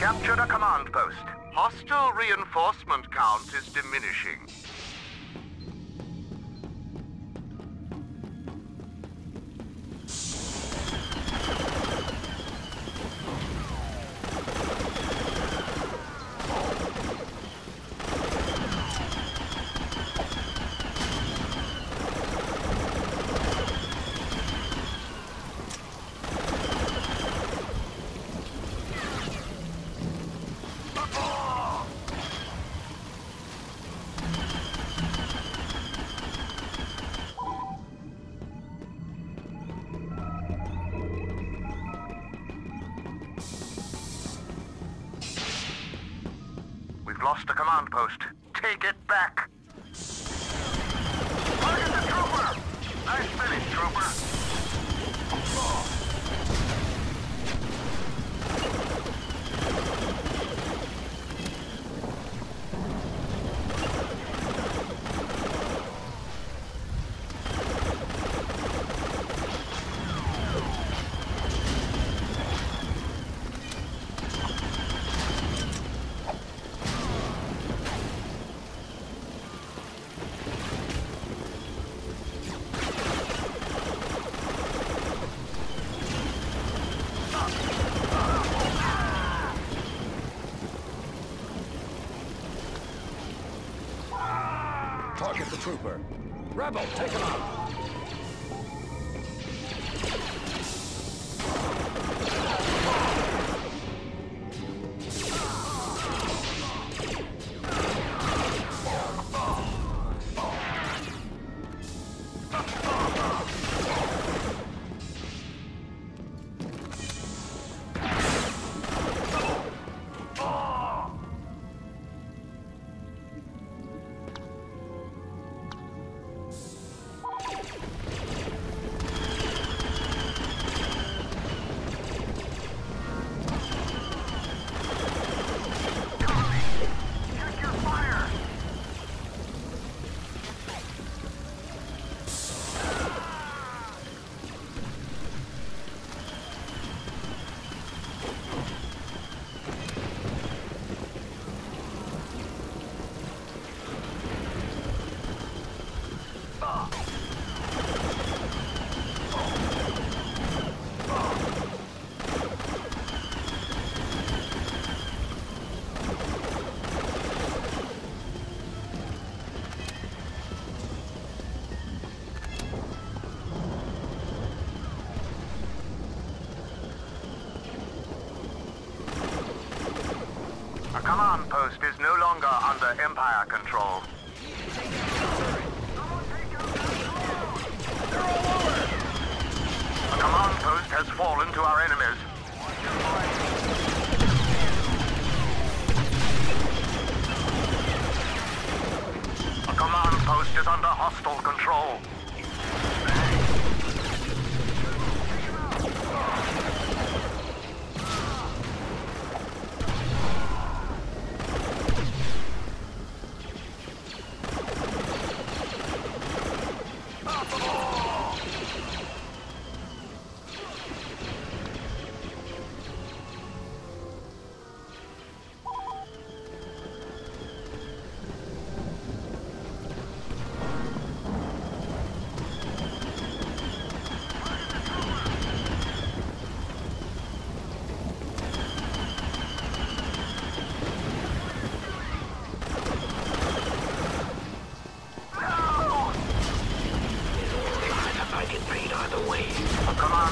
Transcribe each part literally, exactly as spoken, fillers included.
Captured a command post. Hostile reinforcement count is diminishing. Lost a command post. Take it back. Target the trooper! Nice finish, trooper. Oh. Target the trooper. Rebel, take him out. Command post is no longer under Empire control. A command post has fallen to our enemies. A command post is under hostile control.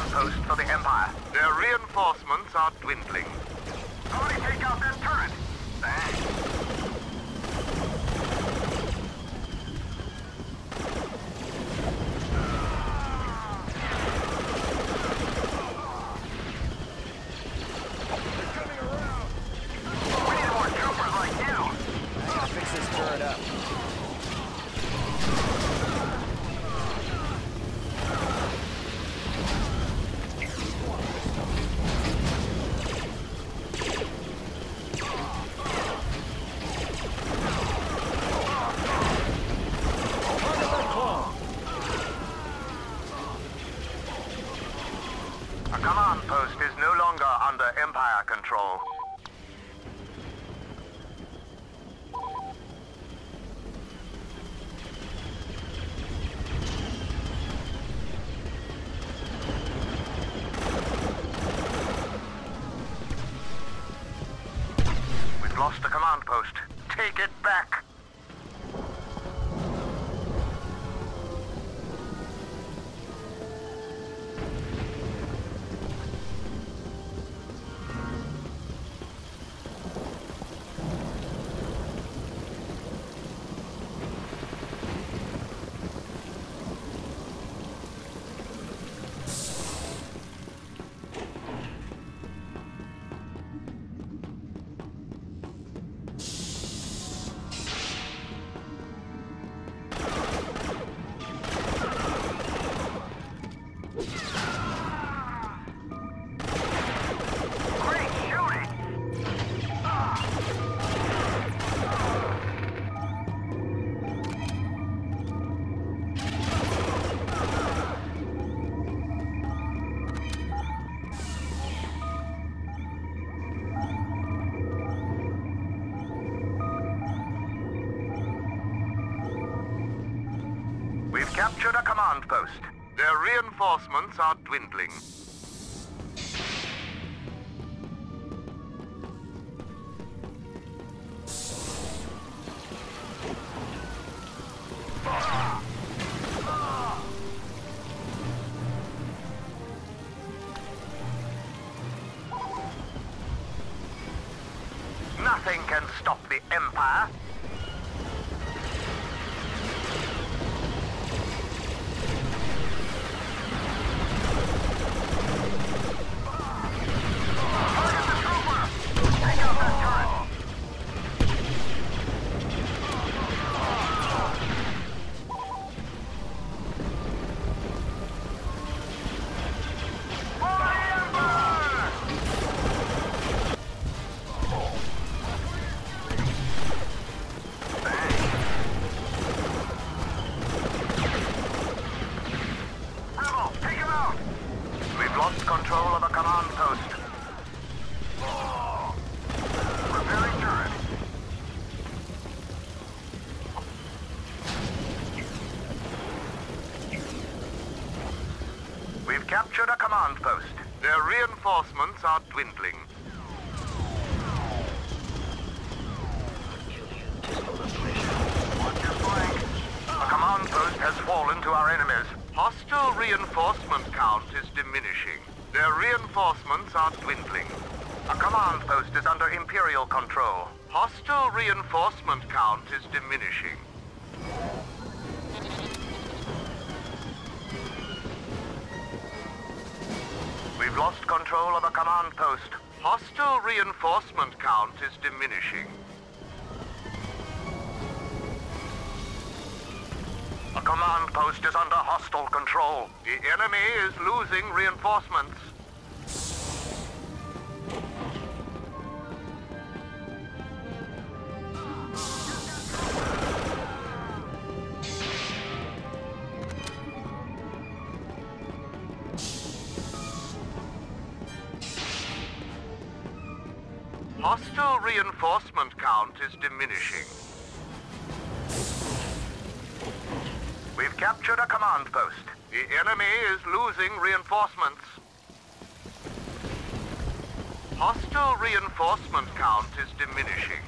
outpost for the Empire. Their reinforcements are dwindling. Somebody take out that turret! Thanks. Lost the command post. Take it back! Captured a command post. Their reinforcements are dwindling. Nothing can stop the Empire. Captured a command post. Their reinforcements are dwindling. Watch your flank. A command post has fallen to our enemies. Hostile reinforcement count is diminishing. Their reinforcements are dwindling. A command post is under Imperial control. Hostile reinforcement count is diminishing. We've lost control of a command post. Hostile reinforcement count is diminishing. A command post is under hostile control. The enemy is losing reinforcements. Hostile reinforcement count is diminishing. We've captured a command post. The enemy is losing reinforcements. Hostile reinforcement count is diminishing.